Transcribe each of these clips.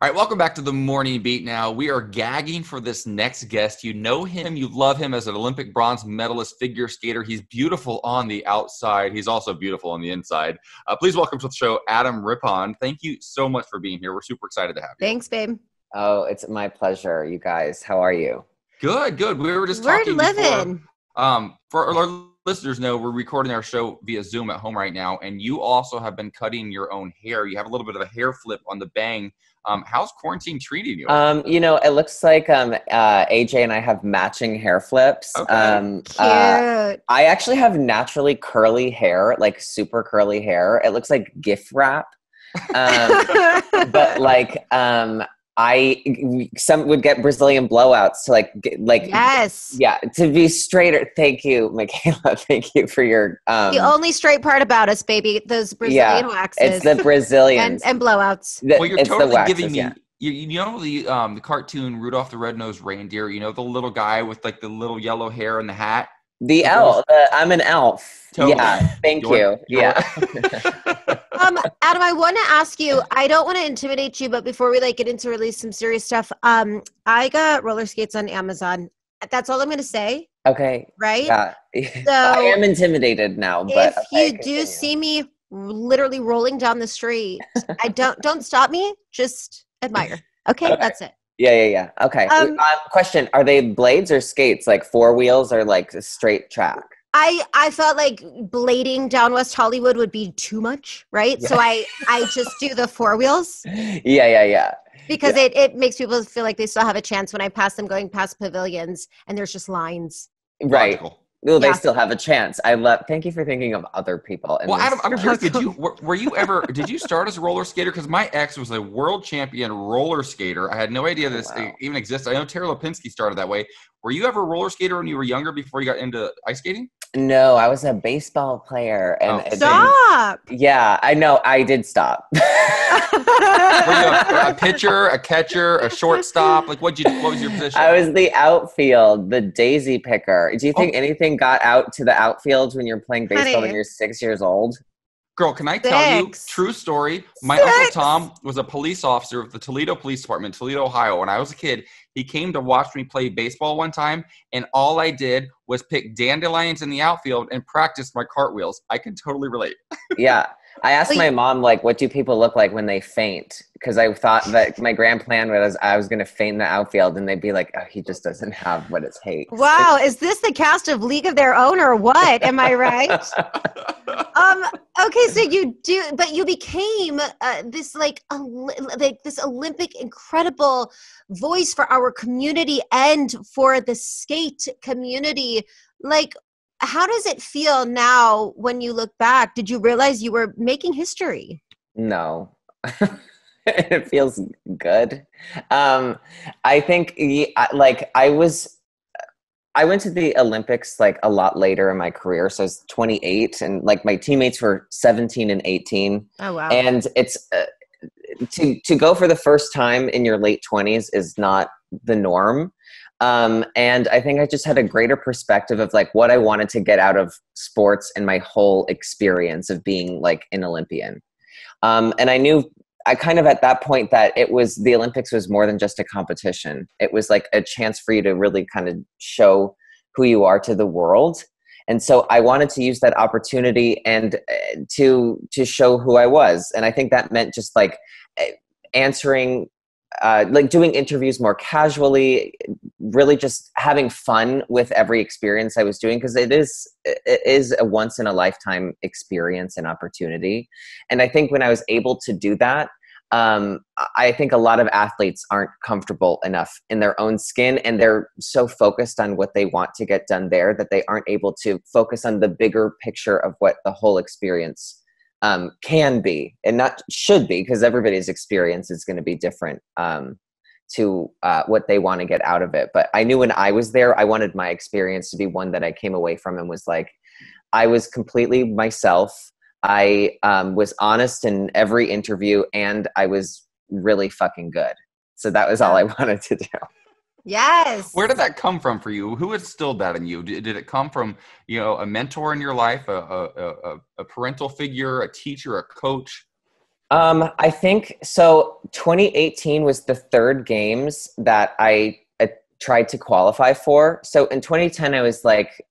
All right, welcome back to The Morning Beat now. We are gagging for this next guest. You know him, you love him as an Olympic bronze medalist figure skater. He's beautiful on the outside. He's also beautiful on the inside. Please welcome to the show, Adam Rippon. Thank you so much for being here. We're super excited to have you. Thanks, babe. Oh, it's my pleasure, you guys. How are you? Good, good. We were just talking living. Before. For our listeners know, we're recording our show via Zoom at home right now, and you also have been cutting your own hair. You have a little bit of a hair flip on the bang. How's quarantine treating you? You know, it looks like AJ and I have matching hair flips. Okay. Cute. I actually have naturally curly hair, like super curly hair. It looks like gift wrap. But like some would get Brazilian blowouts to yes. Yeah, to be straighter. Thank you, Michaela. Thank you for your the only straight part about us, baby, those Brazilian waxes. It's the Brazilians. and blowouts. Well, you're it's totally waxes, giving me you know the cartoon Rudolph the Red-Nosed Reindeer, you know, the little guy with like the little yellow hair and the hat. The elf. I'm an elf. Totally. Yeah. Thank you. Yeah. Adam, I want to ask you, I don't want to intimidate you, but before we get into really some serious stuff, I got roller skates on Amazon. That's all I'm going to say. Okay. Right? Yeah. So I am intimidated now. But if you do see me literally rolling down the street, I don't stop me. Just admire. Okay. That's it. Yeah. Okay. Question. Are they blades or skates? Like four wheels or like a straight track? I felt like blading down West Hollywood would be too much, right? Yeah. So I just do the four wheels. Yeah. Because it makes people feel like they still have a chance when I pass them going past pavilions and there's just lines. Right. Logical. Well, they still have a chance. Thank you for thinking of other people. Well, Adam, I'm curious, did you start as a roller skater? Because my ex was a world champion roller skater. I had no idea this even existed. I know Tara Lipinski started that way. Were you ever a roller skater when you were younger before you got into ice skating? No, I was a baseball player. Stop! Yeah, I know. I did stop. Were you a pitcher, a catcher, a shortstop? What was your position? I was the outfield, the daisy picker. Do you think anything got out to the outfield when you're playing baseball when you're 6 years old? Girl, can I tell you, true story, my Uncle Tom was a police officer with the Toledo Police Department, Toledo, Ohio. When I was a kid, he came to watch me play baseball one time, and all I did was pick dandelions in the outfield and practice my cartwheels. I can totally relate. Yeah. I asked my mom, what do people look like when they faint? Because I thought that my grand plan was I was going to faint in the outfield, and they'd be like, oh, he just doesn't have what it takes. Wow. Is this the cast of League of Their Own or what? Am I right? Okay, so you do, but you became this Olympic incredible voice for our community and for the skate community. How does it feel now when you look back? Did you realize you were making history? No. It feels good. I think I went to the Olympics a lot later in my career. So I was 28 and my teammates were 17 and 18. Oh, wow. And it's to go for the first time in your late 20s is not the norm. And I think I just had a greater perspective of what I wanted to get out of sports and my whole experience of being an Olympian. And I knew I kind of at that point that the Olympics was more than just a competition. It was a chance for you to really kind of show who you are to the world. And so I wanted to use that opportunity and to show who I was. And I think that meant just answering doing interviews more casually, really just having fun with every experience I was doing, because it is a once in a lifetime experience and opportunity. And I think when I was able to do that, I think a lot of athletes aren't comfortable enough in their own skin, and they're so focused on what they want to get done there that they aren't able to focus on the bigger picture of what the whole experience can be, and not should be, because everybody's experience is going to be different to what they want to get out of it. But I knew when I was there, I wanted my experience to be one that I came away from and was I was completely myself. I was honest in every interview, and I was really fucking good. So that was all I wanted to do. Yes. Where did that come from for you? Who instilled that in you? Did it come from, a mentor in your life, a parental figure, a teacher, a coach? I think so. 2018 was the third games that I tried to qualify for. So in 2010, I was like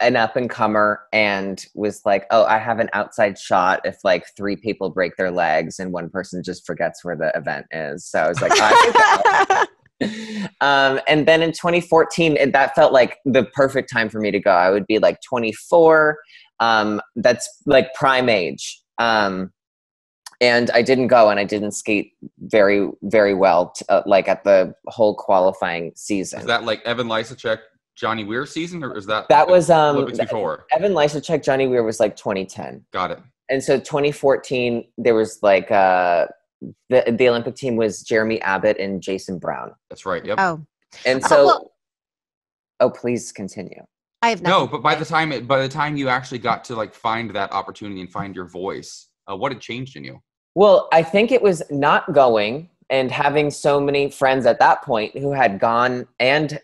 an up and comer and was like, oh, I have an outside shot if like three people break their legs and one person just forgets where the event is. So I was like, I can go. And then in 2014, that felt like the perfect time for me to go. I would be like 24. That's like prime age. And I didn't go, and I didn't skate very, very well, like at the whole qualifying season. Is that like Evan Lysacek, Johnny Weir season, or is that? That was before Evan Lysacek, Johnny Weir was like 2010. Got it. And so 2014, there was like the Olympic team was Jeremy Abbott and Jason Brown. That's right. Yep. Oh, and so. Well, oh, please continue. I have no. But by the time you actually got to like find that opportunity and find your voice, what had changed in you? Well, I think it was not going and having so many friends at that point who had gone and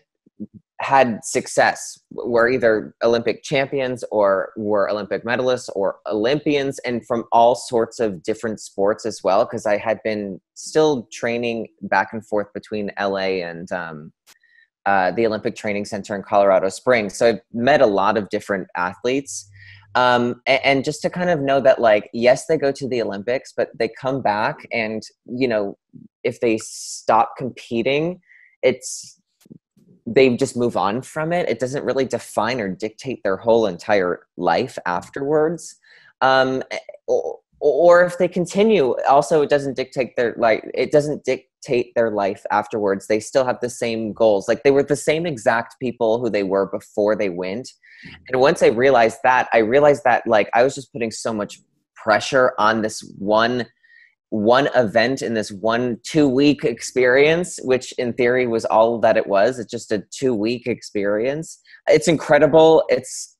had success, were either Olympic champions or were Olympic medalists or Olympians, and from all sorts of different sports as well, because I had been still training back and forth between LA and the Olympic Training Center in Colorado Springs. So I've met a lot of different athletes. And just to kind of know that, like, yes, they go to the Olympics, but they come back and, you know, if they stop competing, they just move on from it. It doesn't really define or dictate their whole entire life afterwards. Or if they continue, also, it doesn't dictate their life afterwards. They still have the same goals. Like, they were the same exact people who they were before they went. And once I realized that like I was just putting so much pressure on this one event in this 1 2-week experience, which in theory was all that it was. It's just a 2-week experience. It's incredible. It's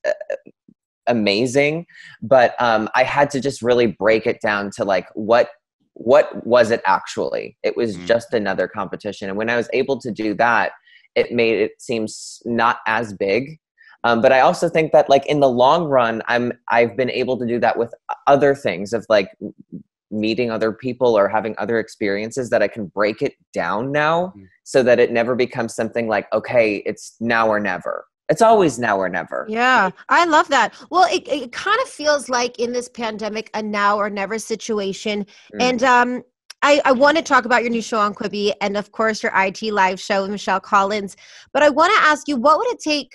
amazing. But I had to just really break it down to like, what was it actually? It was just another competition. And when I was able to do that, it made it seem not as big. But I also think that like in the long run, I've been able to do that with other things of like meeting other people or having other experiences that I can break it down now so that it never becomes something like, okay, it's now or never. It's always now or never. Yeah, I love that. Well, it kind of feels like in this pandemic, a now or never situation. And I want to talk about your new show on Quibi and, of course, your IG live show with Michelle Collins. But I want to ask you, what would it take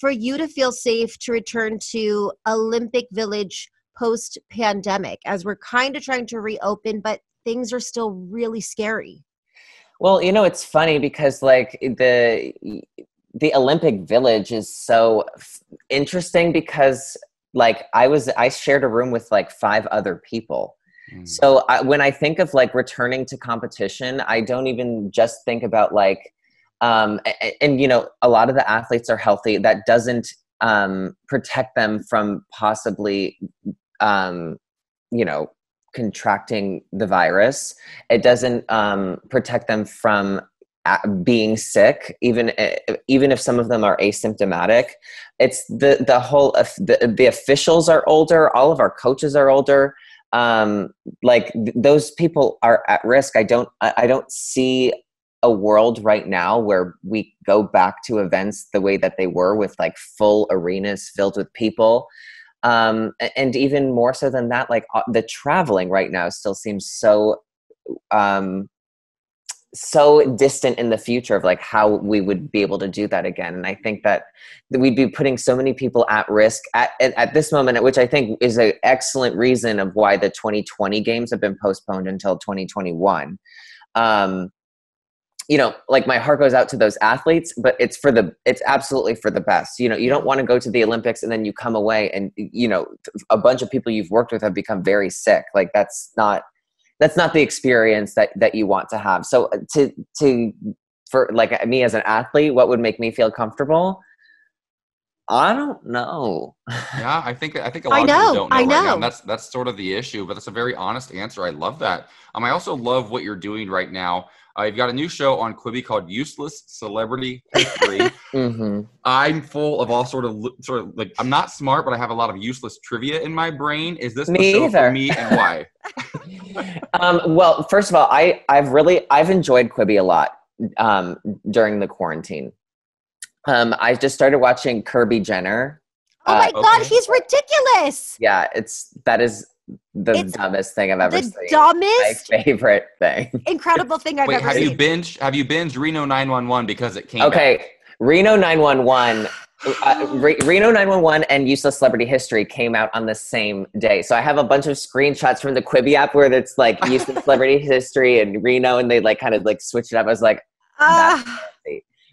for you to feel safe to return to Olympic Village post-pandemic as we're kind of trying to reopen, but things are still really scary? Well, you know, it's funny because, like, the Olympic Village is so interesting because like I shared a room with like 5 other people. So when I think of like returning to competition, I don't even just think about like, and you know, a lot of the athletes are healthy. That doesn't protect them from possibly, you know, contracting the virus. It doesn't protect them from being sick, even if some of them are asymptomatic. It's the whole, the officials are older, all of our coaches are older. Like those people are at risk. I don't see a world right now where we go back to events the way that they were, with like full arenas filled with people. And even more so than that, like the traveling right now still seems so, so distant in the future of like how we would be able to do that again. And I think that we'd be putting so many people at risk at this moment, which I think is an excellent reason of why the 2020 games have been postponed until 2021. You know, like my heart goes out to those athletes, but it's absolutely for the best. You know, you don't want to go to the Olympics and then you come away and, you know, a bunch of people you've worked with have become very sick. Like that's not the experience that you want to have. So for like me as an athlete, what would make me feel comfortable? I don't know. Yeah, I think a lot of people don't know. Right now, and that's sort of the issue, but that's a very honest answer. I love that. I also love what you're doing right now. You've got a new show on Quibi called Useless Celebrity History. Mm-hmm. I'm full of all sort of like, I'm not smart, but I have a lot of useless trivia in my brain. Is this the show for me, and why? Well, first of all, I've enjoyed Quibi a lot during the quarantine. I just started watching Kirby Jenner. Oh my God, okay. He's ridiculous. Yeah, it's dumbest thing I've ever seen. The dumbest? My favorite thing. Incredible thing I've ever seen. Have you binged Reno 911 because it came out? Okay, Reno 911. Reno 911 and Useless Celebrity History came out on the same day. So I have a bunch of screenshots from the Quibi app where it's like Useless Celebrity History and Reno, and they like kind of like switch it up. I was like,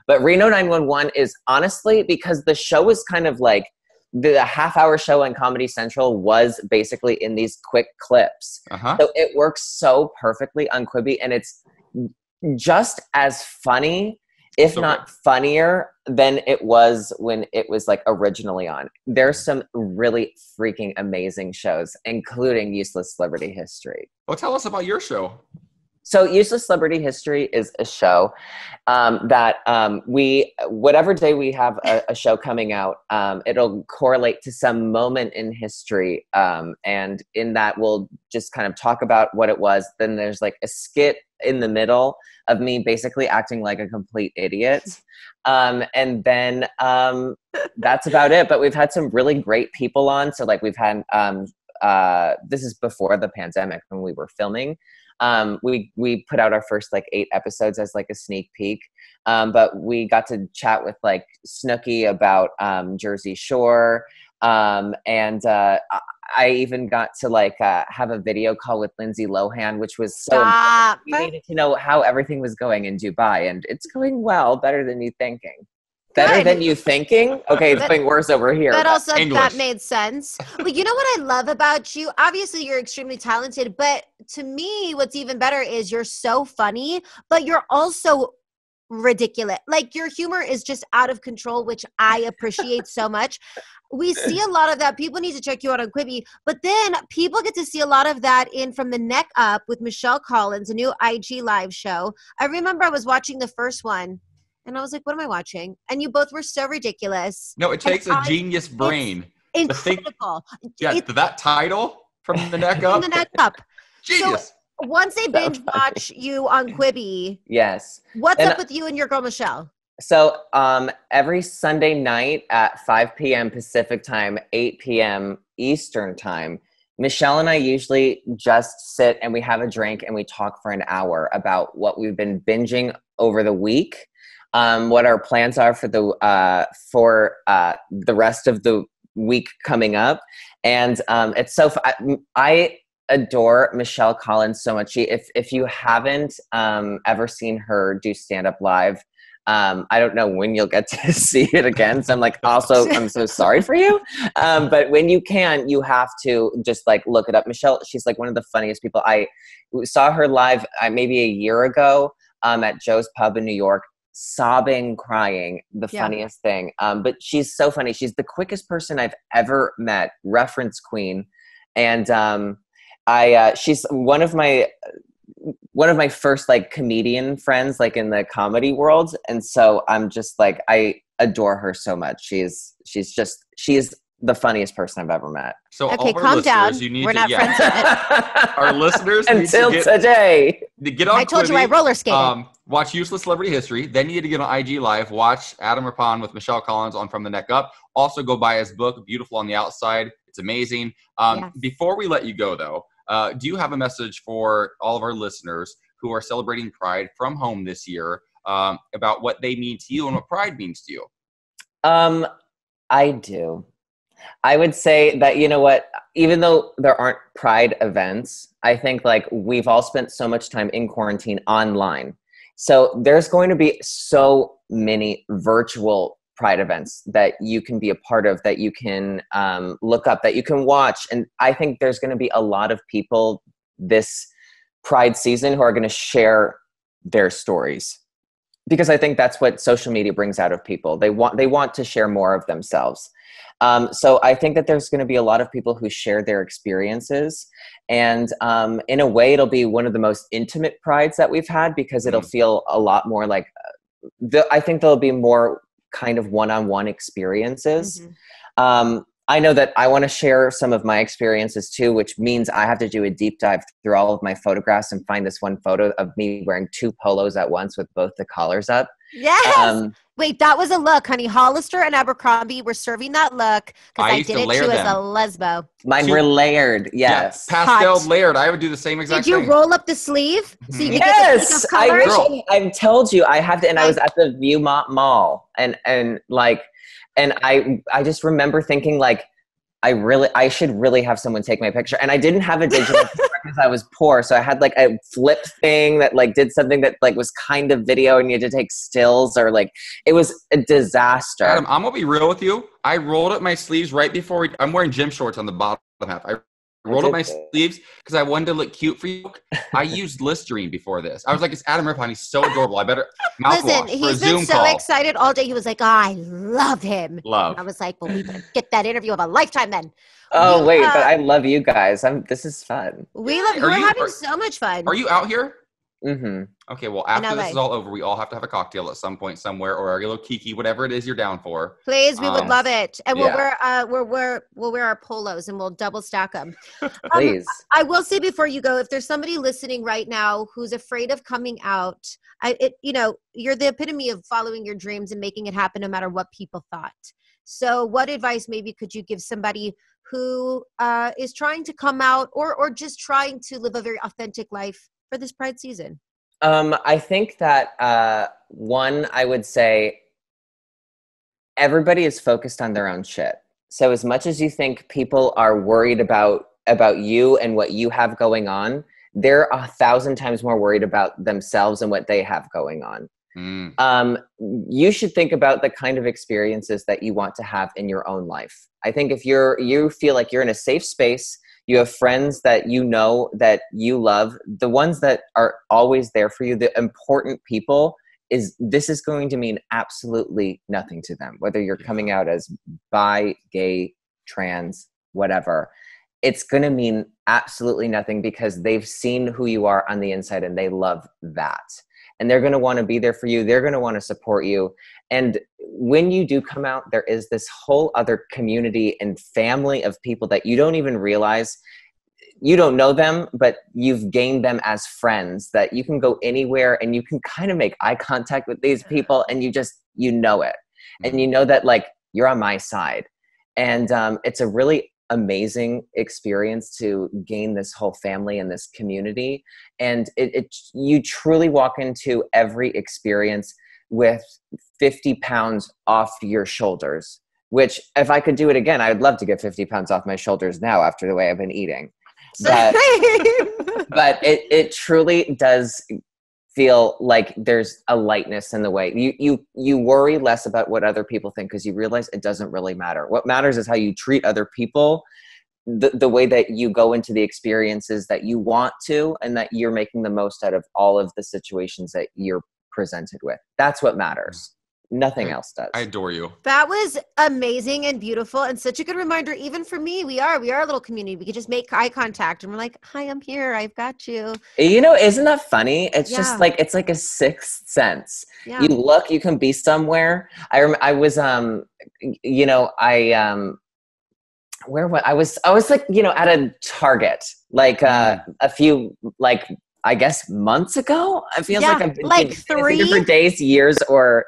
but Reno 911 is honestly, because the show is kind of like, the half-hour show on Comedy Central was basically in these quick clips. Uh-huh. So it works so perfectly on Quibi, and it's just as funny, if not funnier, than it was when it was like originally on. There's some really freaking amazing shows, including Useless Celebrity History. Well, tell us about your show. So Useless Celebrity History is a show that whatever day we have a show coming out, it'll correlate to some moment in history. And in that, we'll just kind of talk about what it was. Then there's like a skit in the middle of me basically acting like a complete idiot. And then that's about it. But we've had some really great people on. So like we've had, this is before the pandemic when we were filming. We put out our first like 8 episodes as like a sneak peek, but we got to chat with like Snooki about Jersey Shore, and I even got to like have a video call with Lindsay Lohan, which was so important. We needed to know how everything was going in Dubai, and it's going well, better than you thinking. Better than you thinking? Okay, it's getting worse over here. But also, English. That made sense. Well, you know what I love about you? Obviously, you're extremely talented, but to me, what's even better is you're so funny, but you're also ridiculous. Like, your humor is just out of control, which I appreciate so much. We see a lot of that. People need to check you out on Quibi, but then people get to see a lot of that in From the Neck Up with Michelle Collins, a new IG live show. I remember I was watching the first one, and I was like, what am I watching? And you both were so ridiculous. No, it takes a genius brain. Incredible. That title, From the Neck Up. From the Neck Up. Genius. So once they binge watch you on Quibi. Yes. What's up with you and your girl, Michelle? So every Sunday night at 5 p.m. Pacific time, 8 p.m. Eastern time, Michelle and I usually just sit and we have a drink and we talk for an hour about what we've been binging over the week. What our plans are for the rest of the week coming up, and it's so. I adore Michelle Collins so much. If you haven't ever seen her do stand up live, I don't know when you'll get to see it again. So I'm so sorry for you. But when you can, you have to just like look it up. Michelle, she's like one of the funniest people. I saw her live maybe a year ago at Joe's Pub in New York. Sobbing, crying, the funniest thing. But she's so funny. She's the quickest person I've ever met, reference queen. And she's one of my first like comedian friends, like in the comedy world. And so I'm just like, I adore her so much. She is the funniest person I've ever met. So okay, all of our calm down. We're not friends yet. Our listeners until need to today. Get on I told Quibi, you I roller skated. Watch Useless Celebrity History. Then you need to get on IG Live. Watch Adam Rippon with Michelle Collins on From the Neck Up. Also go buy his book, Beautiful on the Outside. It's amazing. Before we let you go, though, do you have a message for all of our listeners who are celebrating Pride from home this year about what they mean to you and what Pride means to you? I do. I would say that, you know what, even though there aren't Pride events, I think like we've all spent so much time in quarantine online. So there's going to be so many virtual Pride events that you can be a part of, that you can look up, that you can watch. And I think there's going to be a lot of people this Pride season who are going to share their stories. Because I think that's what social media brings out of people. They want to share more of themselves. So I think that there's going to be a lot of people who share their experiences. And in a way, it'll be one of the most intimate prides that we've had, because it'll feel a lot more like, I think there'll be more kind of one-on-one experiences. Mm-hmm. I know that I want to share some of my experiences too, which means I have to do a deep dive through all of my photographs and find this one photo of me wearing two polos at once with both the collars up. Yes. Wait, that was a look, honey. Hollister and Abercrombie were serving that look because I did it too as a lesbo. Mine were layered, yes. Yeah, pastel layered. I would do the same exact thing. Did you roll up the sleeve so you could get the color? Yes, I've told you. I have to, and I was at the Viewmont Mall, and I just remember thinking, like, I should really have someone take my picture. And I didn't have a digital camera because I was poor. So I had like a flip thing that like did something that like was kind of video and you had to take stills, or like, it was a disaster. Adam, I'm going to be real with you. I rolled up my sleeves right before I'm wearing gym shorts on the bottom half. I rolled up my sleeves because I wanted to look cute for you. I used Listerine before this. I was like, it's Adam Rippon. He's so adorable. I better mouthwash. Listen, he's been so excited all day. He was like, oh, I love him. Love. I was like, well, we better get that interview of a lifetime then. Oh, but I love you guys. This is fun. We're having so much fun. Are you out here? Mm-hmm. Okay, well, after this is all over, we all have to have a cocktail at some point somewhere, or a little kiki, whatever it is you're down for. Please, we would love it. And we'll wear our polos and we'll double stack them. Please. I will say before you go, if there's somebody listening right now who's afraid of coming out, you're the epitome of following your dreams and making it happen no matter what people thought. So what advice maybe could you give somebody who is trying to come out or just trying to live a very authentic life for this Pride season? I think that one, I would say everybody is focused on their own shit. So as much as you think people are worried about you and what you have going on, they're 1,000 times more worried about themselves and what they have going on. Mm. You should think about the kind of experiences that you want to have in your own life. I think if you feel like you're in a safe space, you have friends that you know that you love, the ones that are always there for you, the important people, this is going to mean absolutely nothing to them. Whether you're coming out as bi, gay, trans, whatever, it's going to mean absolutely nothing because they've seen who you are on the inside and they love that. And they're going to want to be there for you. They're going to want to support you. And when you do come out, there is this whole other community and family of people that you don't even realize. You don't know them, but you've gained them as friends, that you can go anywhere and you can kind of make eye contact with these people and you just, you know it. And you know that, like, you're on my side. And it's a really amazing experience to gain this whole family and this community. And you truly walk into every experience with 50 pounds off your shoulders, which if I could do it again, I would love to get 50 pounds off my shoulders now after the way I've been eating. But, but it truly does feel like there's a lightness in the way. You worry less about what other people think because you realize it doesn't really matter. What matters is how you treat other people, the way that you go into the experiences that you want to, and that you're making the most out of all of the situations that you're presented with. That's what matters. Nothing else does. I adore you. That was amazing and beautiful and such a good reminder. Even for me, we are a little community. We could just make eye contact and we're like, hi, I'm here. I've got you. You know, isn't that funny? It's just like, it's like a sixth sense. Yeah. You look, you can be somewhere. I was at a Target, like a few, like, I guess months ago. It feels like I've been for days, years, or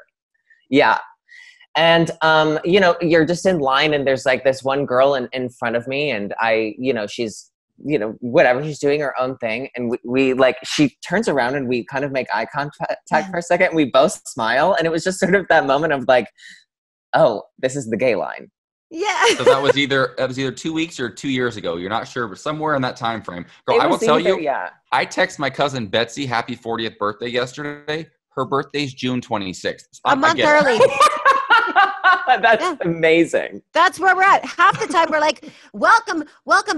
and you're just in line and there's like this one girl in front of me, and I, she's, whatever, she's doing her own thing, and we like, she turns around and we kind of make eye contact for a second and we both smile, and it was just sort of that moment of like, oh, this is the gay line. Yeah. So that was either 2 weeks or 2 years ago. You're not sure, but somewhere in that time frame. Girl, I will tell you, I text my cousin Betsy happy 40th birthday yesterday. Her birthday's June 26th. So a month early. That's amazing. That's where we're at. Half the time we're like, welcome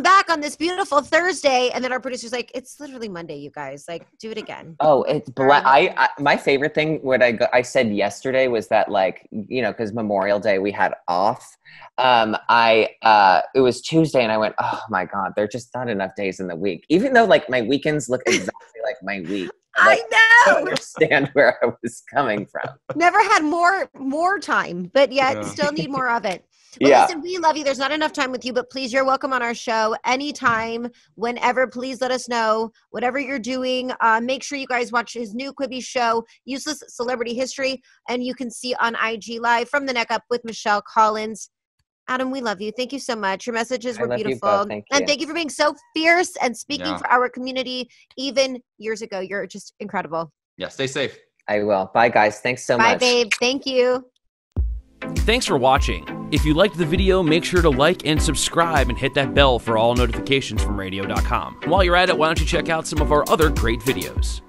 back on this beautiful Thursday. And then our producer's like, it's literally Monday, you guys. Like, do it again. Oh, it's my favorite thing, what I said yesterday was that, like, you know, because Memorial Day we had off. It was Tuesday and I went, oh my God, there are just not enough days in the week. Even though, like, my weekends look exactly like my week. Like, I know. I understand where I was coming from. Never had more time, but yet still need more of it. Well, listen, we love you. There's not enough time with you, but please, you're welcome on our show anytime, whenever. Please let us know whatever you're doing. Make sure you guys watch his new Quibi show, Useless Celebrity History, and you can see on IG Live From the Neck Up with Michelle Collins. Adam, we love you. Thank you so much. Your messages were beautiful. And thank you for being so fierce and speaking for our community even years ago. You're just incredible. Yeah, stay safe. I will. Bye, guys. Thanks so much. Bye, babe. Thank you. Thanks for watching. If you liked the video, make sure to like and subscribe and hit that bell for all notifications from radio.com. While you're at it, why don't you check out some of our other great videos.